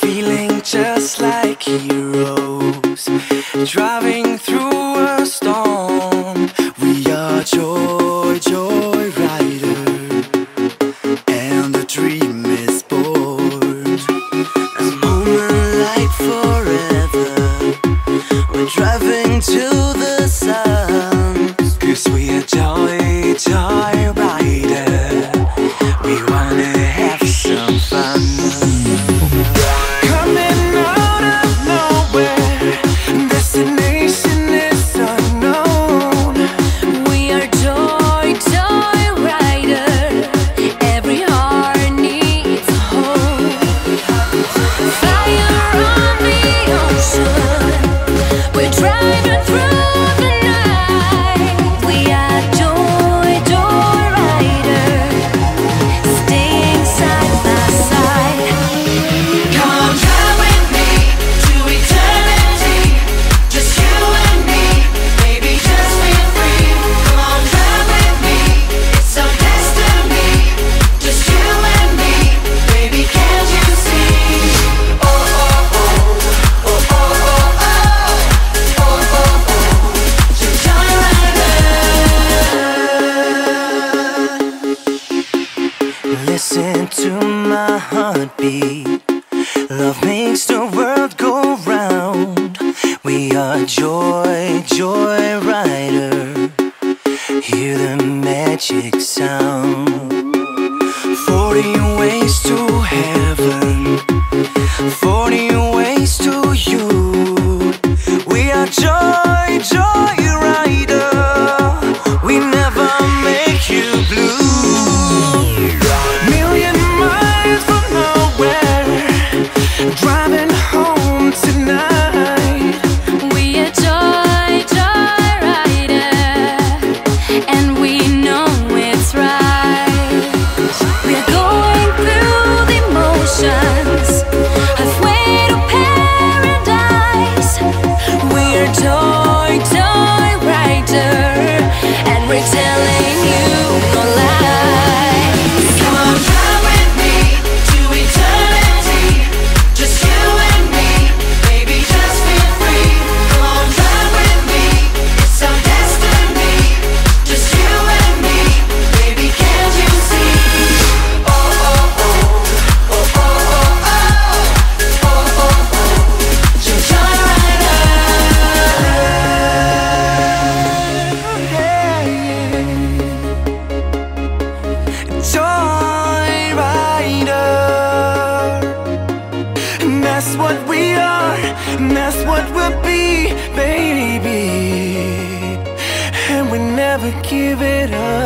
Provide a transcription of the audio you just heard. Feeling just like heroes, driving through a storm. We are Joyrider, and the dream is born. A moment like forever, we're driving to the sun. 'Cause we are Joyrider, we wanna have some fun. Coming out of nowhere, destination is unknown. We are Joyrider, every heart needs a home. Fire on the ocean, we're driving through the night. We are Joyrider, staying side by side. Come drive with me to eternity, just you and me, baby, just feel free. Come on, drive with me, it's our destiny, just you and me, baby, can't you see? Oh oh oh, oh oh oh oh, oh oh oh, Joyrider. Listen to my heartbeat. Love makes the world go round. We are Joyrider. Hear the magic sound. 40 ways to heaven, 40 ways to you. We are Joyrider. We never make you blue. Million miles from nowhere, driving home tonight. We are Joyrider, and we know it's right. We are going through the motions, halfway to paradise. We are Joyrider, and we're telling you no lies. Come on, drive with me to eternity, just you and me, baby, just feel free. Come on, drive with me, it's our destiny, just you and me, baby, can't you see? Oh oh oh, oh oh oh oh, oh oh oh, Joyrider. Joyrider, and that's what we are, and that's what we'll be, baby, and we never give it up.